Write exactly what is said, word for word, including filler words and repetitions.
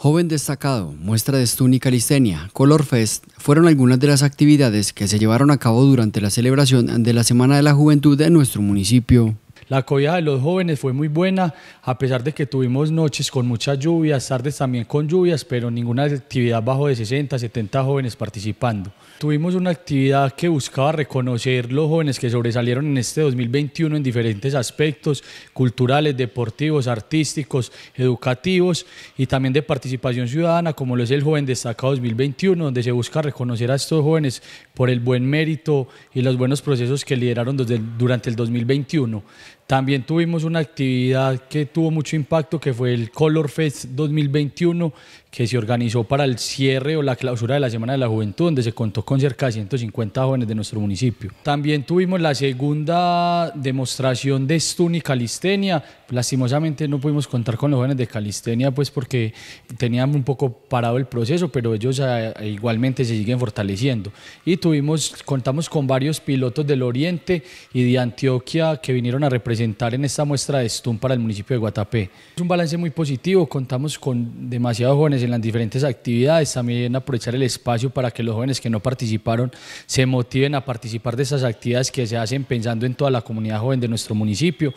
Joven destacado, muestra de túnica liceña, Color Fest, fueron algunas de las actividades que se llevaron a cabo durante la celebración de la Semana de la Juventud de nuestro municipio. La acogida de los jóvenes fue muy buena, a pesar de que tuvimos noches con muchas lluvias, tardes también con lluvias, pero ninguna actividad bajo de sesenta, setenta jóvenes participando. Tuvimos una actividad que buscaba reconocer los jóvenes que sobresalieron en este dos mil veintiuno en diferentes aspectos culturales, deportivos, artísticos, educativos y también de participación ciudadana, como lo es el Joven Destacado dos mil veintiuno, donde se busca reconocer a estos jóvenes por el buen mérito y los buenos procesos que lideraron desde, durante el dos mil veintiuno. También tuvimos una actividad que tuvo mucho impacto, que fue el Color Fest dos mil veintiuno, que se organizó para el cierre o la clausura de la Semana de la Juventud, donde se contó con cerca de ciento cincuenta jóvenes de nuestro municipio. También tuvimos la segunda demostración de Stuni Calistenia. Lastimosamente no pudimos contar con los jóvenes de Calistenia, pues porque tenían un poco parado el proceso, pero ellos igualmente se siguen fortaleciendo. Y tuvimos, contamos con varios pilotos del Oriente y de Antioquia que vinieron a representar en esta muestra de Stun para el municipio de Guatapé. Es un balance muy positivo, contamos con demasiados jóvenes en las diferentes actividades, también aprovechar el espacio para que los jóvenes que no participaron se motiven a participar de esas actividades que se hacen pensando en toda la comunidad joven de nuestro municipio.